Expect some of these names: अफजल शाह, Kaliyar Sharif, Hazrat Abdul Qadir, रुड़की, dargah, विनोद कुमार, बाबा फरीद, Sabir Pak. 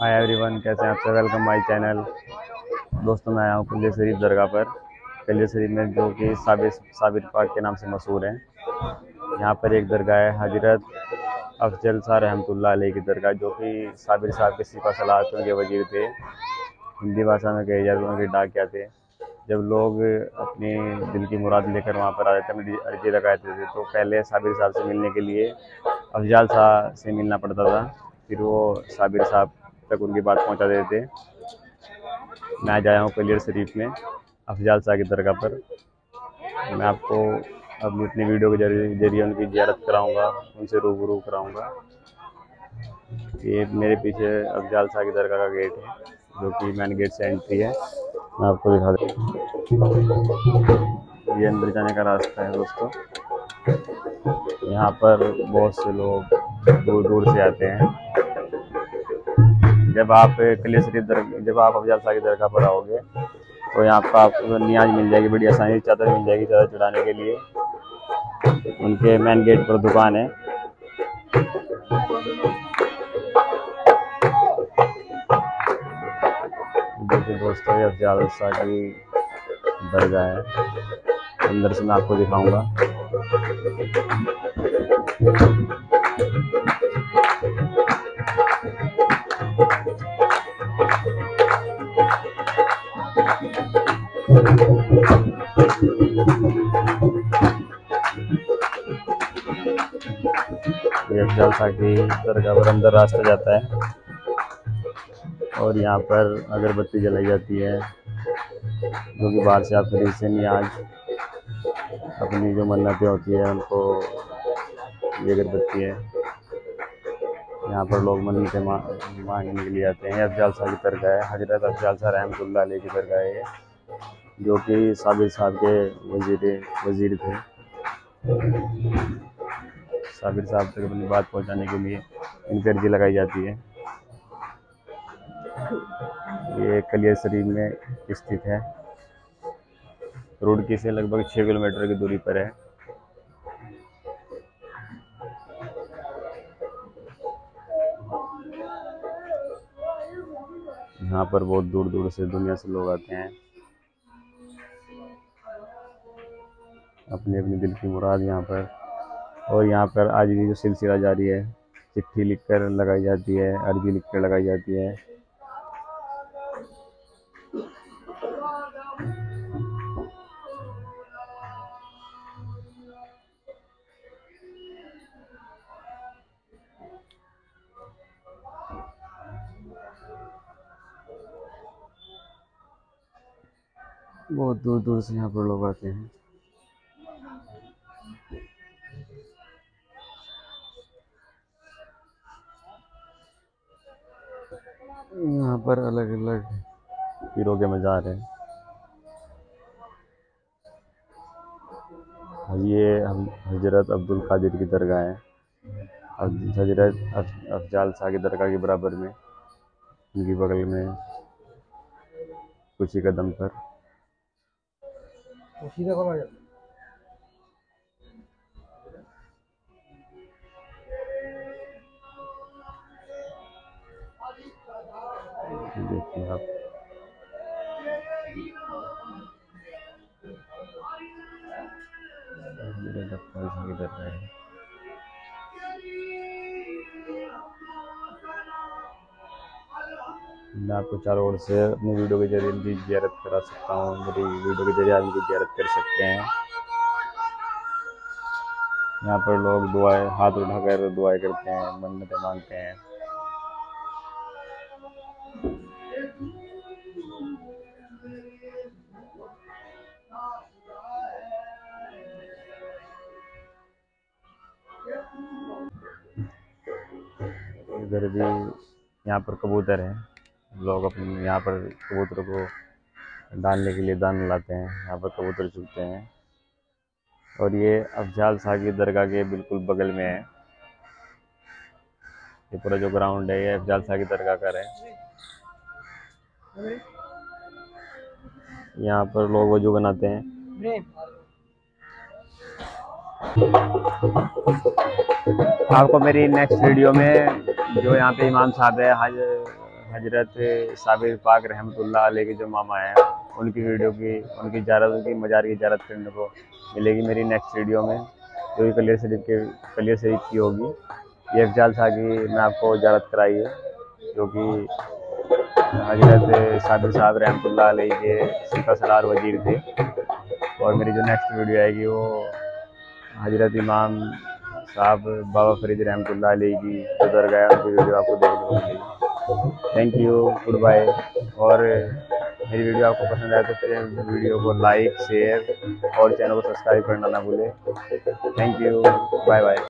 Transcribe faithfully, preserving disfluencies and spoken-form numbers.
Hi everyone, कैसे हैं आप सब। Welcome my channel. दोस्तों, मैं आया हूँ कलियर शरीफ दरगाह पर। कलियर शरीफ में जो कि साबिर साबिर पाक के नाम से मशहूर हैं, यहाँ पर एक दरगाह है हजरत अफजल शाह रहमतुल्लाह अलैह की दरगाह, जो कि साबिर साहब के सिपा सलाहतों के वजीर थे। हिंदी भाषा में कहे जाते उनके डाकिया थे। जब लोग अपने दिल की मुराद लेकर वहाँ पर आ जाते थे, अर्जी लगाते थे, तो पहले साबिर साहब से मिलने के लिए अफजल शाह से मिलना पड़ता था, फिर वो साबिर साहब तक उनकी बात पहुंचा देते थे। मैं जाया हूँ कलियर शरीफ में अफजल शाह की दरगाह पर। मैं आपको अपनी अपने वीडियो के जरिए उनकी ज़ियारत कराऊंगा, उनसे रूबरू कराऊंगा। ये मेरे पीछे अफजल शाह की दरगाह का गेट है, जो कि मेन गेट से एंट्री है। मैं आपको दिखा दूँ, ये अंदर जाने का रास्ता है दोस्तों। यहाँ पर बहुत से लोग दूर दूर से आते हैं। जब आप कलियर शरीफ दरगाह जब आप अफजल शाह की दरगाह पर आओगे तो यहाँ पर आपको नियाज मिल जाएगी, बड़ी आसानी से चादर मिल जाएगी चादर चढ़ाने के लिए। उनके मेन गेट पर दुकान है। देखिए दोस्तों, ये अफजल शाह की दरगाह है। अंदर से मैं आपको दिखाऊंगा। अफजल शाह की दरगाह पर अंदर रास्ता जाता है और यहाँ पर अगरबत्ती जलाई जाती है, जो कि बाहर से आप खरीद से नियाज अपनी जो मन्नतें होती है उनको ये अगरबत्ती है। यहाँ पर लोग मन्नतें मा, मांगने के लिए आते हैं। अफजल शाह की दरगाह है, हजरत अफजल शाह रहमतुल्लाह अलैह की दरगाह है, जो कि साबिर साहब के वजीर वजीर थे। साबिर साहब तक अपनी बात पहुँचाने के लिए इनकी अर्जी लगाई जाती है। ये कलियर शरीफ में स्थित है। रुड़की से लगभग छः किलोमीटर की दूरी पर है। यहाँ पर बहुत दूर दूर से दुनिया से लोग आते हैं, अपने अपने दिल की मुराद यहाँ पर। और यहाँ पर आज भी जो सिलसिला जारी है, चिट्ठी लिखकर लगाई जाती है, अर्जी लिखकर लगाई जाती है। बहुत दूर दूर से यहाँ पर लोग आते हैं। यहाँ पर अलग अलग पीरों के मज़ार हैं। ये हजरत अब्दुल कादिर की दरगाह है। हजरत अफजल शाह की दरगाह के बराबर में, उनकी बगल में, कुछ ही कदम पर देखिए आप। मैं आपको चारों ओर से अपनी वीडियो के जरिए इनकी ज़ियारत करा सकता हूँ। मेरी वीडियो के जरिए आप इनकी ज़ियारत कर सकते हैं। यहाँ पर लोग दुआएं हाथ उठाकर दुआएं करते हैं, मन्नतें मांगते हैं। इधर भी यहाँ पर कबूतर हैं। लोग अपने यहाँ पर कबूतरों को डालने के लिए दाना लाते हैं। यहाँ पर कबूतर चुगते हैं। और ये अफजल शाह की दरगाह के बिल्कुल बगल में है। ये पूरा जो ग्राउंड है ये अफजल शाह की दरगाह का है। यहाँ पर लोग वजू बनाते हैं। आपको मेरी नेक्स्ट वीडियो में जो यहाँ पे इमाम साहब है, हज हजरत साबिर पाक रहमतुल्लाह अलैह के जो मामा हैं, उनकी वीडियो की उनकी इजारत उनकी मज़ार की इजारत करने को मिलेगी मेरी नेक्स्ट वीडियो में, जो कि कलियर शरीफ के कलियर शरीफ की होगी। ये अफजल शाह की मैं आपको इजारत कराई है, जो कि हजरत साबिर साहब रहमतुल्लाह अलैह के सिपा सलार वजीर थे। और मेरी जो नेक्स्ट वीडियो आएगी वो हजरत इमाम साहब बाबा फरीद रहमतुल्लाह अलैह की जो दरगाह उनकी वीडियो आपको देखने को मिलेगी। Thank you, good bye. और मेरी वीडियो आपको पसंद आए तो फिर वीडियो को लाइक शेयर और चैनल को सब्सक्राइब करना ना भूलें। Thank you, bye bye.